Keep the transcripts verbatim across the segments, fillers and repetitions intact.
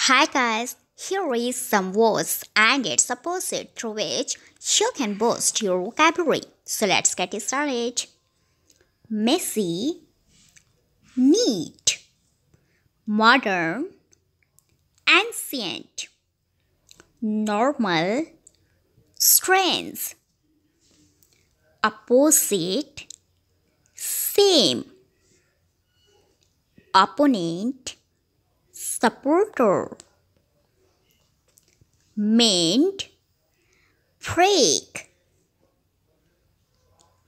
Hi guys, here is some words and its opposite through which you can boost your vocabulary. So let's get started. Messy, neat, modern, ancient, normal, strange, opposite, same, opponent, supporter, mend, break,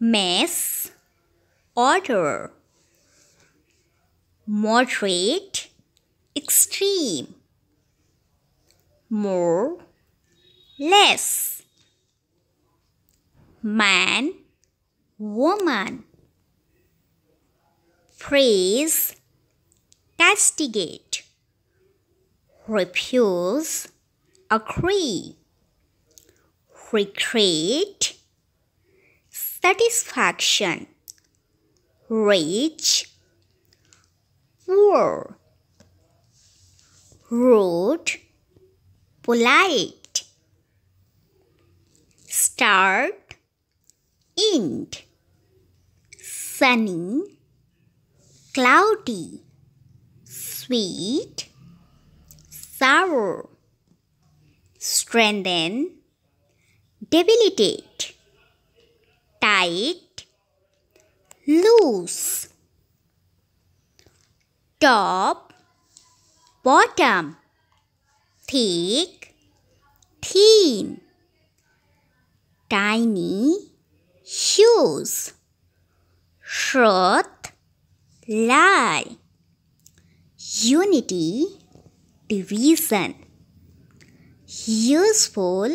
mess, order, moderate, extreme, more, less, man, woman, praise, castigate, refuse, agree, regret, satisfaction, rich, poor, rude, polite, start, end, sunny, cloudy, sweet, sour, strengthen, debilitate, tight, loose, top, bottom, thick, thin, tiny, huge, truth, lie, unity, division, useful,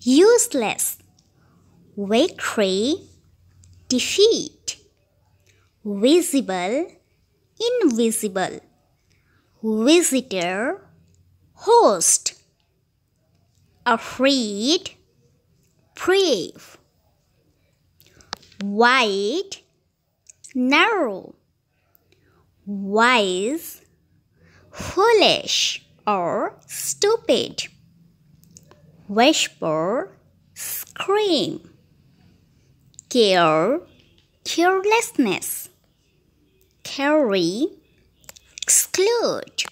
useless, victory, defeat, visible, invisible, visitor, host, afraid, brave, wide, narrow, wise, foolish or stupid, whisper, scream, care, carelessness, carry, exclude.